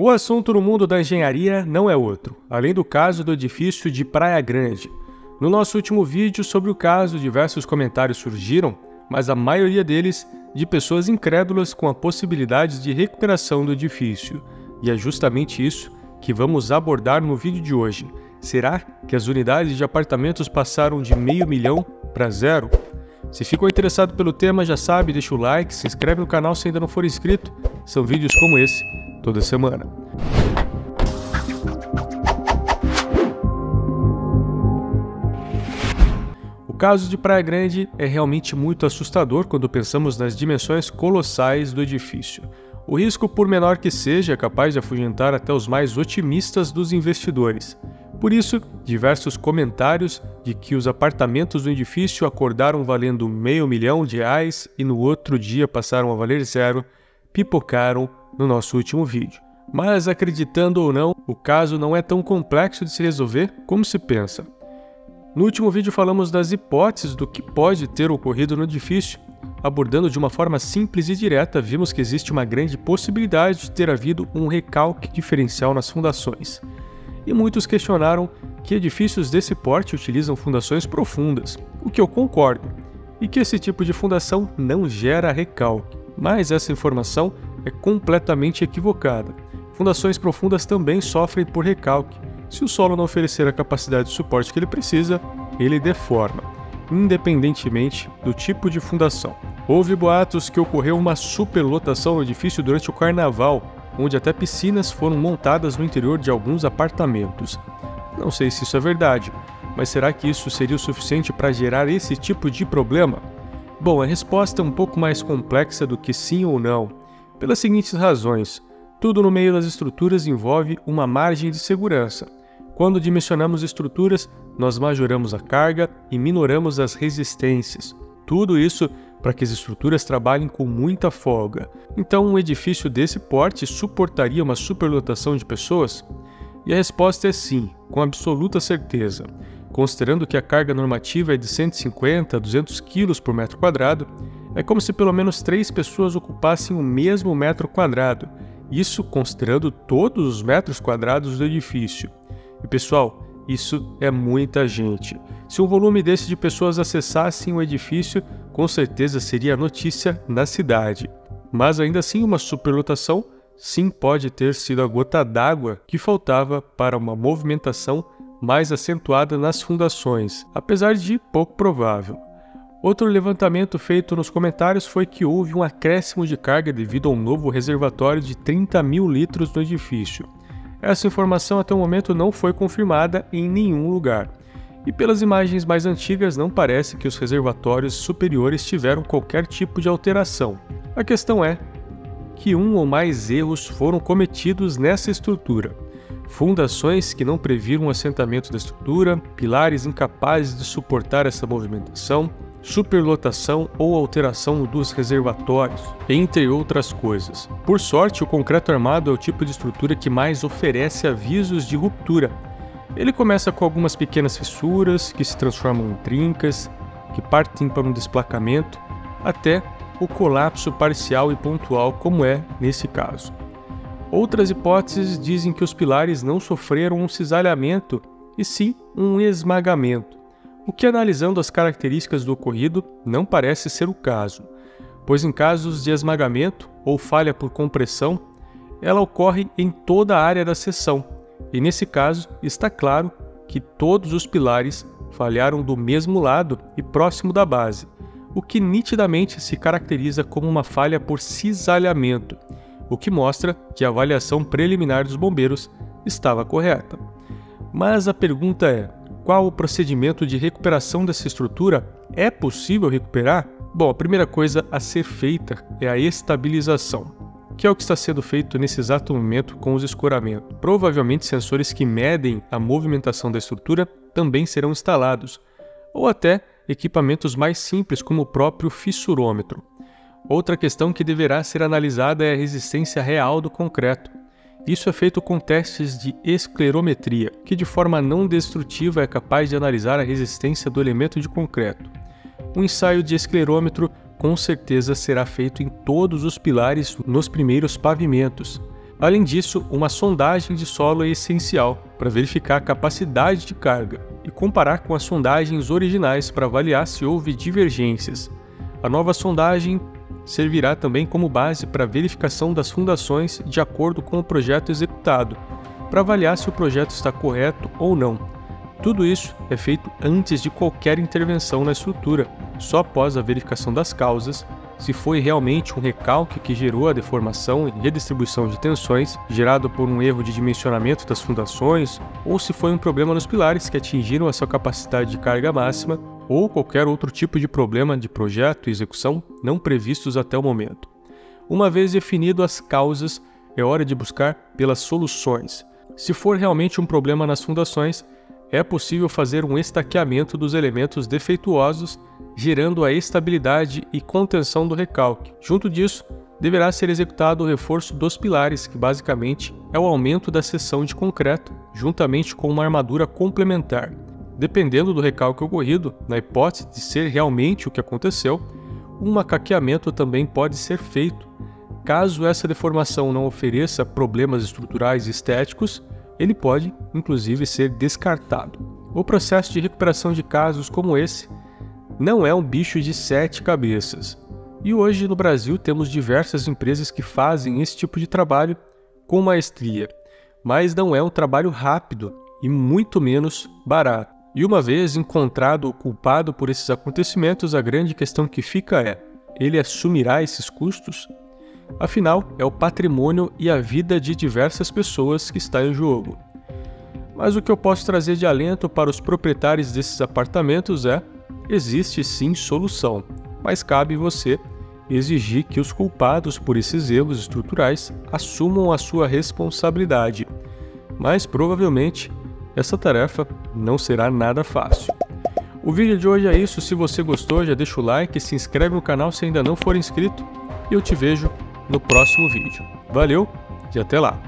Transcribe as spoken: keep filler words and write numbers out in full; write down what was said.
O assunto no mundo da engenharia não é outro, além do caso do edifício de Praia Grande. No nosso último vídeo sobre o caso, diversos comentários surgiram, mas a maioria deles de pessoas incrédulas com a possibilidade de recuperação do edifício. E é justamente isso que vamos abordar no vídeo de hoje. Será que as unidades de apartamentos passaram de meio milhão para zero? Se ficou interessado pelo tema, já sabe, deixa o like, se inscreve no canal se ainda não for inscrito. São vídeos como esse toda semana. O caso de Praia Grande é realmente muito assustador quando pensamos nas dimensões colossais do edifício. O risco, por menor que seja, é capaz de afugentar até os mais otimistas dos investidores. Por isso, diversos comentários de que os apartamentos do edifício acordaram valendo meio milhão de reais e no outro dia passaram a valer zero, pipocaram no nosso último vídeo. Mas, acreditando ou não, o caso não é tão complexo de se resolver como se pensa. No último vídeo falamos das hipóteses do que pode ter ocorrido no edifício. Abordando de uma forma simples e direta, vimos que existe uma grande possibilidade de ter havido um recalque diferencial nas fundações. E muitos questionaram que edifícios desse porte utilizam fundações profundas, o que eu concordo, e que esse tipo de fundação não gera recalque. Mas essa informação é completamente equivocada. Fundações profundas também sofrem por recalque. Se o solo não oferecer a capacidade de suporte que ele precisa, ele deforma, independentemente do tipo de fundação. Houve boatos que ocorreu uma superlotação no edifício durante o carnaval, onde até piscinas foram montadas no interior de alguns apartamentos. Não sei se isso é verdade, mas será que isso seria o suficiente para gerar esse tipo de problema? Bom, a resposta é um pouco mais complexa do que sim ou não, pelas seguintes razões. Tudo no meio das estruturas envolve uma margem de segurança. Quando dimensionamos estruturas, nós majoramos a carga e minoramos as resistências. Tudo isso para que as estruturas trabalhem com muita folga. Então, um edifício desse porte suportaria uma superlotação de pessoas? E a resposta é sim, com absoluta certeza. Considerando que a carga normativa é de cento e cinquenta a duzentos quilos por metro quadrado, é como se pelo menos três pessoas ocupassem o mesmo metro quadrado, isso considerando todos os metros quadrados do edifício. E pessoal, isso é muita gente. Se um volume desse de pessoas acessassem o edifício, com certeza seria notícia na cidade. Mas ainda assim, uma superlotação sim pode ter sido a gota d'água que faltava para uma movimentação mais acentuada nas fundações, apesar de pouco provável. Outro levantamento feito nos comentários foi que houve um acréscimo de carga devido a um novo reservatório de trinta mil litros no edifício. Essa informação até o momento não foi confirmada em nenhum lugar. E pelas imagens mais antigas não parece que os reservatórios superiores tiveram qualquer tipo de alteração. A questão é que um ou mais erros foram cometidos nessa estrutura. Fundações que não previram o assentamento da estrutura, pilares incapazes de suportar essa movimentação, superlotação ou alteração dos reservatórios, entre outras coisas. Por sorte, o concreto armado é o tipo de estrutura que mais oferece avisos de ruptura. Ele começa com algumas pequenas fissuras, que se transformam em trincas, que partem para um desplacamento, até o colapso parcial e pontual, como é nesse caso. Outras hipóteses dizem que os pilares não sofreram um cisalhamento, e sim um esmagamento, o que, analisando as características do ocorrido, não parece ser o caso, pois em casos de esmagamento ou falha por compressão, ela ocorre em toda a área da seção, e nesse caso está claro que todos os pilares falharam do mesmo lado e próximo da base, o que nitidamente se caracteriza como uma falha por cisalhamento, o que mostra que a avaliação preliminar dos bombeiros estava correta. Mas a pergunta é, qual o procedimento de recuperação dessa estrutura? É possível recuperar? Bom, a primeira coisa a ser feita é a estabilização, que é o que está sendo feito nesse exato momento com os escoramentos. Provavelmente sensores que medem a movimentação da estrutura também serão instalados, ou até equipamentos mais simples como o próprio fissurômetro. Outra questão que deverá ser analisada é a resistência real do concreto. Isso é feito com testes de esclerometria, que de forma não destrutiva é capaz de analisar a resistência do elemento de concreto. Um ensaio de esclerômetro com certeza será feito em todos os pilares nos primeiros pavimentos. Além disso, uma sondagem de solo é essencial para verificar a capacidade de carga e comparar com as sondagens originais para avaliar se houve divergências. A nova sondagem servirá também como base para a verificação das fundações de acordo com o projeto executado, para avaliar se o projeto está correto ou não. Tudo isso é feito antes de qualquer intervenção na estrutura, só após a verificação das causas, se foi realmente um recalque que gerou a deformação e redistribuição de tensões, gerado por um erro de dimensionamento das fundações, ou se foi um problema nos pilares que atingiram a sua capacidade de carga máxima, ou qualquer outro tipo de problema de projeto e execução não previstos até o momento. Uma vez definido as causas, é hora de buscar pelas soluções. Se for realmente um problema nas fundações, é possível fazer um estaqueamento dos elementos defeituosos, gerando a estabilidade e contenção do recalque. Junto disso, deverá ser executado o reforço dos pilares, que basicamente é o aumento da seção de concreto, juntamente com uma armadura complementar. Dependendo do recalque ocorrido, na hipótese de ser realmente o que aconteceu, um macaqueamento também pode ser feito. Caso essa deformação não ofereça problemas estruturais e estéticos, ele pode, inclusive, ser descartado. O processo de recuperação de casos como esse não é um bicho de sete cabeças. E hoje no Brasil temos diversas empresas que fazem esse tipo de trabalho com maestria, mas não é um trabalho rápido e muito menos barato. E uma vez encontrado o culpado por esses acontecimentos, a grande questão que fica é: ele assumirá esses custos? Afinal, é o patrimônio e a vida de diversas pessoas que está em jogo. Mas o que eu posso trazer de alento para os proprietários desses apartamentos é: existe sim solução, mas cabe você exigir que os culpados por esses erros estruturais assumam a sua responsabilidade. Mas provavelmente essa tarefa não será nada fácil. O vídeo de hoje é isso. Se você gostou, já deixa o like e se inscreve no canal se ainda não for inscrito. E eu te vejo no próximo vídeo. Valeu e até lá!